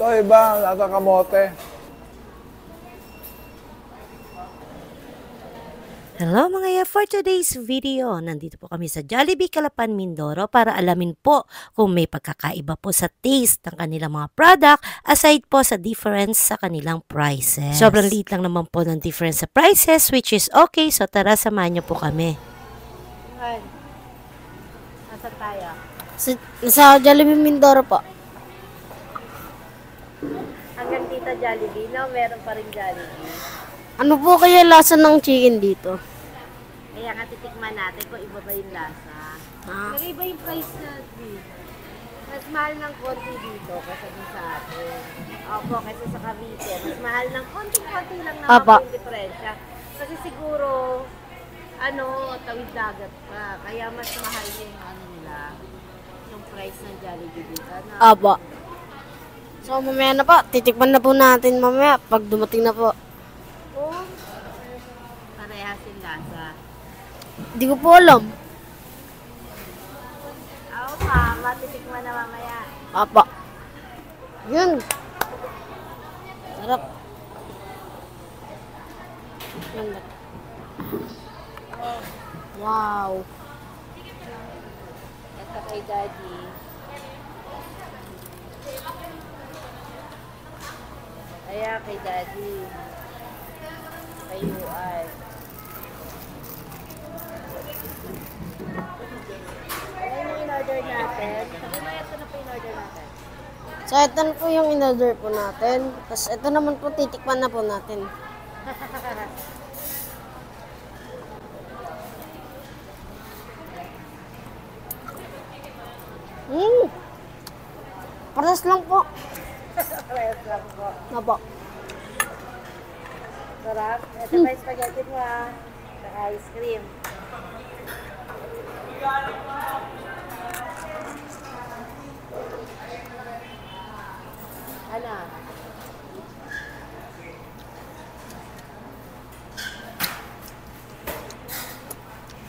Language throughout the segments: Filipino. Tayba at Kamote. Hello mga ya, for today's video, nandito po kami sa Jollibee, Calapan, Mindoro para alamin po kung may pagkakaiba po sa taste ng kanilang mga product aside po sa difference sa kanilang prices. Sobrang liit lang naman po ng difference sa prices which is okay, so tara samahan niyo po kami. Okay. Nasa tayo? Sa Jollibee, Mindoro po. Hanggang dito Jollibee, no? Meron pa rin Jollibee. Ano po kaya lasa ng chicken dito? Kaya nga titikman natin kung iba ba yung lasa. Ah. Pero iba yung price natin. Mas mahal ng konti dito kasi sa atin. Opo, kasi sa Cavite. Mas mahal ng konti-konti lang naman yung diferensya. Kasi siguro, tawid dagat pa. Kaya mas mahal yung yung price ng Jollibee dito. Apa. So mamaya na po, titikman na po natin mamaya pag dumating na po. Parehas yung lasa. Hindi ko po alam. Oo pa, matitikman na mamaya. Apa. Yun. Sarap. Wow. Ito kay Daddy. Kaya kay Daddy. Kayo ay. So, ito na po yung in-order po natin. Tapos, ito naman po, titikman na po natin. Pares lang po. Pares lang po. Napa. Sarap. Ito pa yung spaghetti mo, ha? Saka ice cream. Ano?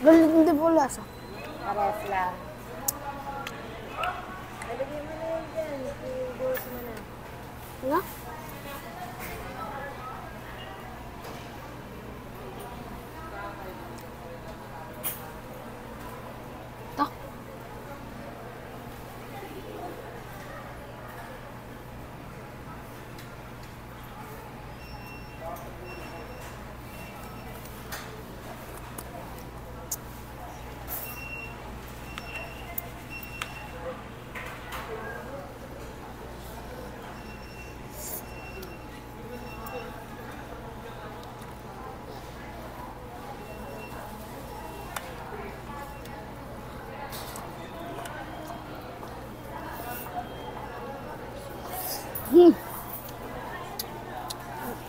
Galing hindi po lasa. Pares lang. Alagyan mo na yun dyan. I-goose mo na. Ano?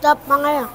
Tap mga yan.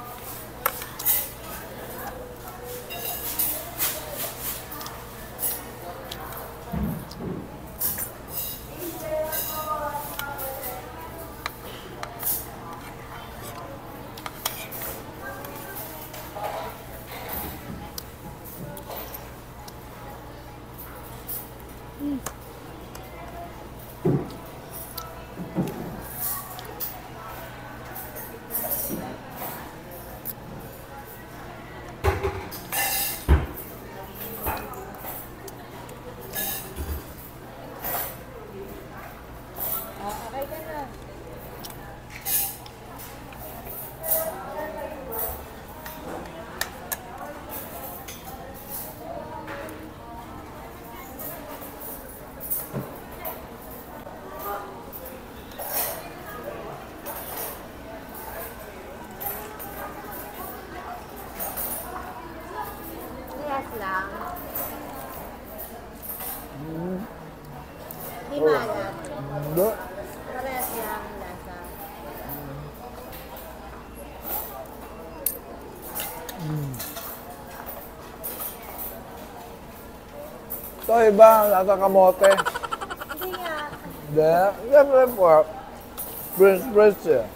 Tayba at Kamote. Hindi nga. Hindi po. Prince siya.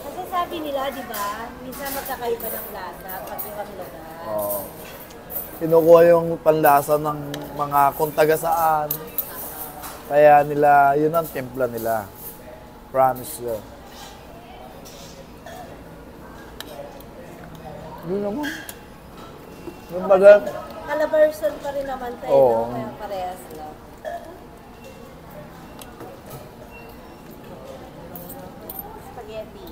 Kasi sabi nila, di ba, minsan magkakaiba ng lasa pag ibang lugar. Oo. Kinukuha yung panlasa ng mga kung taga saan. Kaya nila, yun ang templa nila. Promise ko. Yun naman. Yung baga... Calabarzon pa rin naman tayo, oh. No? Kaya parehas na. Spaghetti.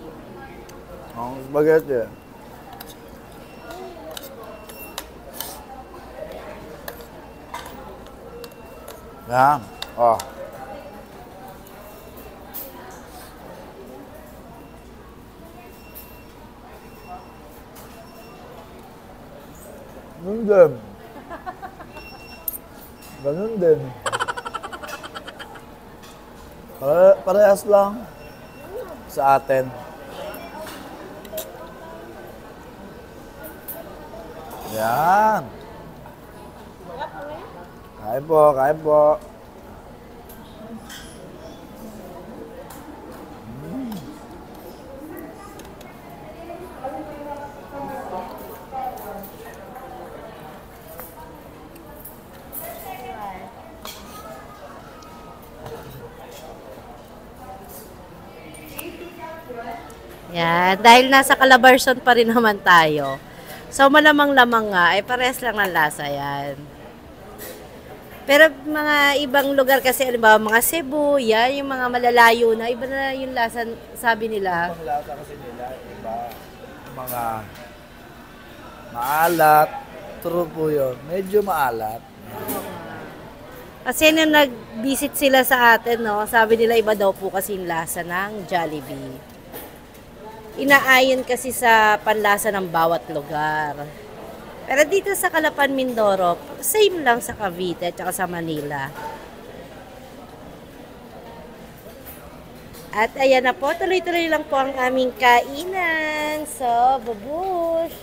Oh, spaghetti. Yan. Oh. Ganun din. Ganun din. Parehas lang sa atin. Yan. Kain po, kain po. Yan, dahil nasa Calabarzon pa rin naman tayo. So malamang-lamang nga, ay pares lang ng lasa yan. Pero mga ibang lugar kasi, alimbawa mga Cebu, yan, yung mga malalayo na, iba na yung lasa, sabi nila. Ibang lasa kasi nila, iba, mga maalat, true po yun, medyo maalat. Kasi nung nag-visit sila sa atin, no, sabi nila iba daw po kasi yung lasa ng Jollibee. Inaayon kasi sa panlasa ng bawat lugar. Pero dito sa Calapan, Mindoro, same lang sa Cavite at saka sa Manila. At ayan na po, tuloy-tuloy lang po ang aming kainan. So, bubush!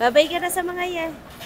Babay ka na sa mga yan.